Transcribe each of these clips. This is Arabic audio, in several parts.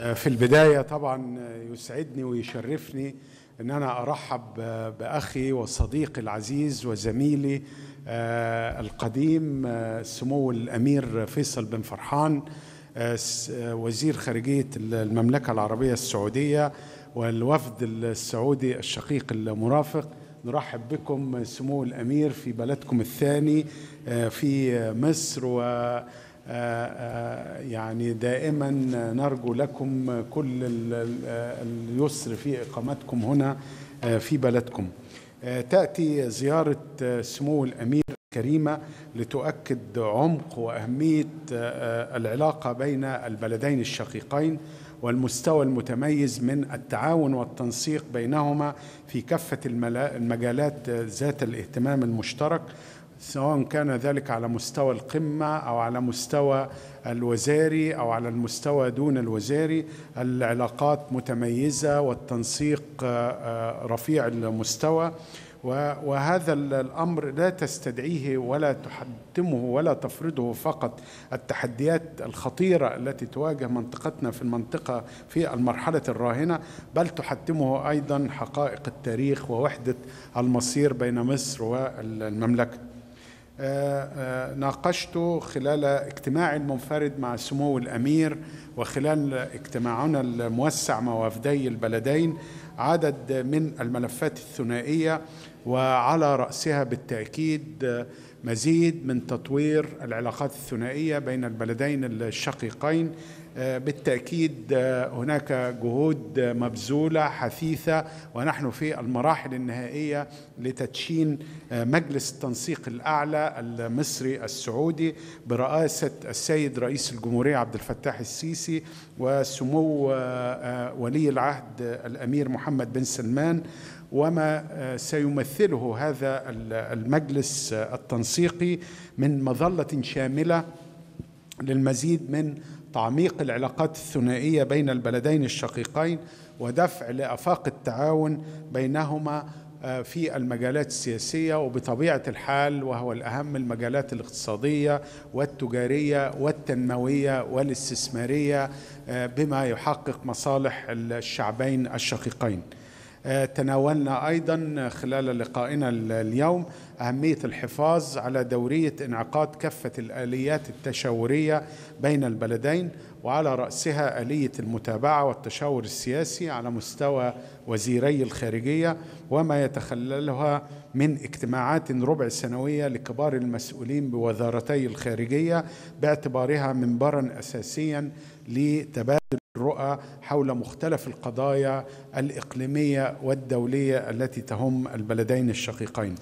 في البداية طبعا يسعدني ويشرفني أن أنا أرحب بأخي وصديقي العزيز وزميلي القديم سمو الأمير فيصل بن فرحان وزير خارجية المملكة العربية السعودية والوفد السعودي الشقيق المرافق. نرحب بكم سمو الأمير في بلدكم الثاني في مصر، و يعني دائما نرجو لكم كل اليسر في إقامتكم هنا في بلدكم. تأتي زيارة سمو الأمير الكريمة لتؤكد عمق وأهمية العلاقة بين البلدين الشقيقين والمستوى المتميز من التعاون والتنسيق بينهما في كافة المجالات ذات الاهتمام المشترك، سواء كان ذلك على مستوى القمة أو على مستوى الوزاري أو على المستوى دون الوزاري. العلاقات متميزة والتنسيق رفيع المستوى، وهذا الأمر لا تستدعيه ولا تحتمه ولا تفرضه فقط التحديات الخطيرة التي تواجه منطقتنا في المرحلة الراهنة، بل تحتمه أيضا حقائق التاريخ ووحدة المصير بين مصر والمملكة. ناقشت خلال اجتماعي المنفرد مع سمو الأمير وخلال اجتماعنا الموسع مع وفدي البلدين عدد من الملفات الثنائية، وعلى رأسها بالتأكيد مزيد من تطوير العلاقات الثنائية بين البلدين الشقيقين. بالتأكيد هناك جهود مبذولة حثيثة، ونحن في المراحل النهائية لتدشين مجلس التنسيق الأعلى المصري السعودي برئاسة السيد رئيس الجمهورية عبد الفتاح السيسي وسمو ولي العهد الأمير محمد بن سلمان، وما سيمثله هذا المجلس التنسيقي من مظلة شاملة للمزيد من تعميق العلاقات الثنائية بين البلدين الشقيقين ودفع لآفاق التعاون بينهما في المجالات السياسية، وبطبيعة الحال وهو الأهم المجالات الاقتصادية والتجارية والتنموية والاستثمارية، بما يحقق مصالح الشعبين الشقيقين. تناولنا أيضا خلال لقائنا اليوم أهمية الحفاظ على دورية انعقاد كافة الآليات التشاورية بين البلدين، وعلى رأسها آلية المتابعة والتشاور السياسي على مستوى وزيري الخارجية، وما يتخللها من اجتماعات ربع سنوية لكبار المسؤولين بوزارتي الخارجية، باعتبارها منبرا أساسيا لتبادل الرؤى حول مختلف القضايا الإقليمية والدولية التي تهم البلدين الشقيقين.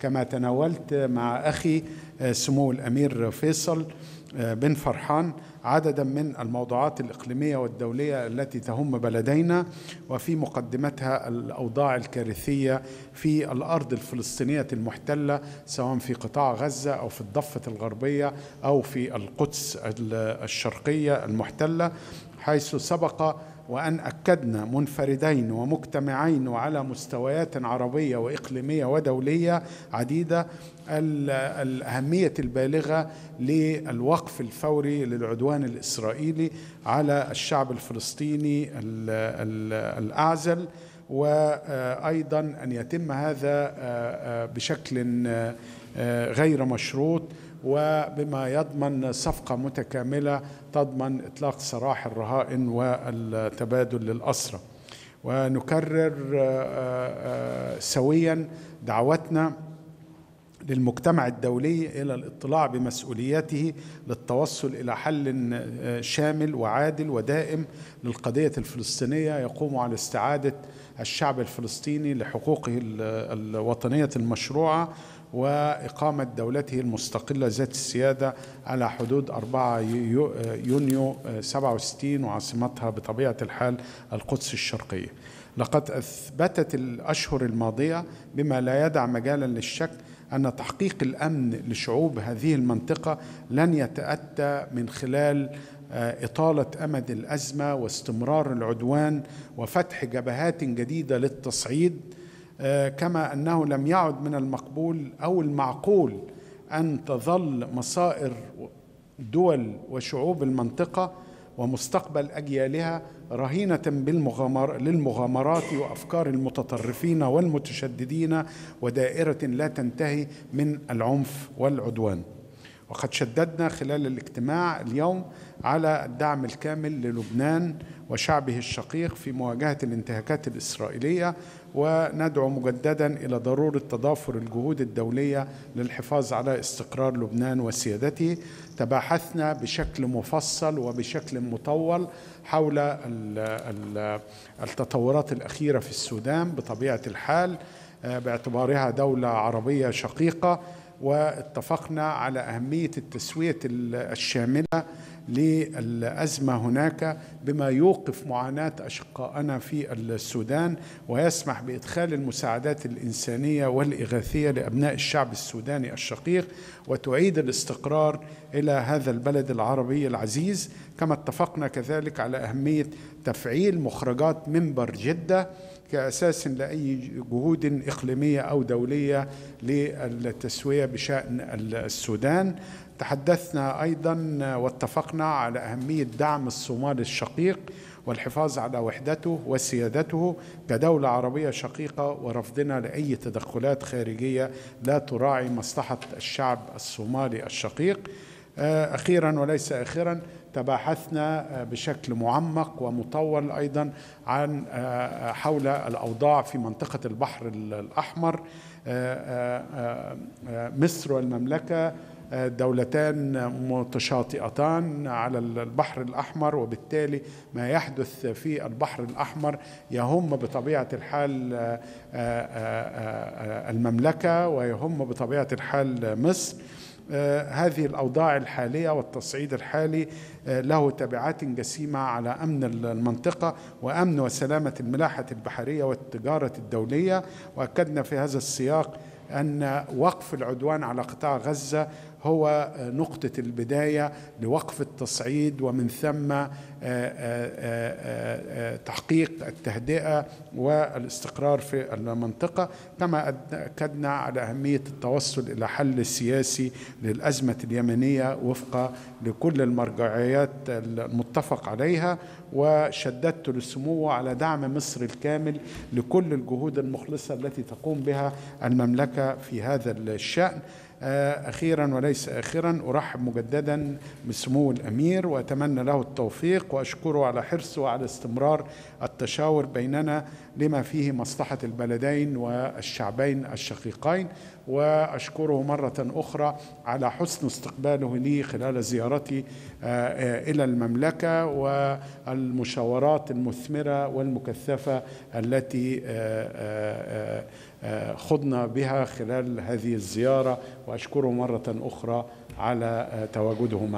كما تناولت مع أخي سمو الأمير فيصل بن فرحان عددا من الموضوعات الإقليمية والدولية التي تهم بلدينا، وفي مقدمتها الأوضاع الكارثية في الأرض الفلسطينية المحتلة، سواء في قطاع غزة أو في الضفة الغربية أو في القدس الشرقية المحتلة، حيث سبق وأن أكدنا منفردين ومجتمعين وعلى مستويات عربية وإقليمية ودولية عديدة الأهمية البالغة للوقف الفوري للعدوان الإسرائيلي على الشعب الفلسطيني الأعزل، وأيضا أن يتم هذا بشكل غير مشروط وبما يضمن صفقة متكاملة تضمن إطلاق سراح الرهائن والتبادل للأسرى. ونكرر سويا دعوتنا للمجتمع الدولي إلى الاطلاع بمسؤولياته للتوصل إلى حل شامل وعادل ودائم للقضية الفلسطينية يقوم على استعادة الشعب الفلسطيني لحقوقه الوطنية المشروعة وإقامة دولته المستقلة ذات السيادة على حدود 4 يونيو 67 وعاصمتها بطبيعة الحال القدس الشرقية. لقد أثبتت الأشهر الماضية بما لا يدع مجالا للشك أن تحقيق الأمن لشعوب هذه المنطقة لن يتأتى من خلال إطالة أمد الأزمة واستمرار العدوان وفتح جبهات جديدة للتصعيد، كما أنه لم يعد من المقبول أو المعقول أن تظل مصائر دول وشعوب المنطقة ومستقبل أجيالها رهينة للمغامرات وأفكار المتطرفين والمتشددين ودائرة لا تنتهي من العنف والعدوان. وقد شددنا خلال الاجتماع اليوم على الدعم الكامل للبنان وشعبه الشقيق في مواجهة الانتهاكات الإسرائيلية، وندعو مجددا إلى ضرورة تضافر الجهود الدولية للحفاظ على استقرار لبنان وسيادته. تباحثنا بشكل مفصل وبشكل مطول حول التطورات الأخيرة في السودان بطبيعة الحال باعتبارها دولة عربية شقيقة، واتفقنا على أهمية التسوية الشاملة للأزمة هناك بما يوقف معاناة أشقائنا في السودان ويسمح بإدخال المساعدات الإنسانية والإغاثية لأبناء الشعب السوداني الشقيق وتعيد الاستقرار إلى هذا البلد العربي العزيز. كما اتفقنا كذلك على أهمية تفعيل مخرجات منبر جدة كأساس لأي جهود إقليمية أو دولية للتسوية بشأن السودان. تحدثنا أيضا واتفقنا على أهمية دعم الصومال الشقيق والحفاظ على وحدته وسيادته كدولة عربية شقيقة ورفضنا لأي تدخلات خارجية لا تراعي مصلحة الشعب الصومالي الشقيق. أخيرا وليس آخرا، تباحثنا بشكل معمق ومطول أيضا عن حول الأوضاع في منطقة البحر الأحمر. مصر والمملكة دولتان متشاطئتان على البحر الأحمر، وبالتالي ما يحدث في البحر الأحمر يهم بطبيعة الحال المملكة ويهم بطبيعة الحال مصر. هذه الأوضاع الحالية والتصعيد الحالي له تبعات جسيمة على أمن المنطقة وأمن وسلامة الملاحة البحرية والتجارة الدولية. وأكدنا في هذا السياق أن وقف العدوان على قطاع غزة هو نقطة البداية لوقف التصعيد ومن ثم تحقيق التهدئة والاستقرار في المنطقة. كما أكدنا على أهمية التوصل إلى حل سياسي للأزمة اليمنية وفق لكل المرجعيات المتفق عليها، وشددت للسمو على دعم مصر الكامل لكل الجهود المخلصة التي تقوم بها المملكة في هذا الشأن. أخيرا وليس آخرا، أرحب مجددا بسمو الأمير وأتمنى له التوفيق وأشكره على حرصه على استمرار التشاور بيننا لما فيه مصلحة البلدين والشعبين الشقيقين، وأشكره مرة أخرى على حسن استقباله لي خلال زيارتي إلى المملكة والمشاورات المثمرة والمكثفة التي خضنا بها خلال هذه الزيارة، وأشكره مرة أخرى على تواجده معنا.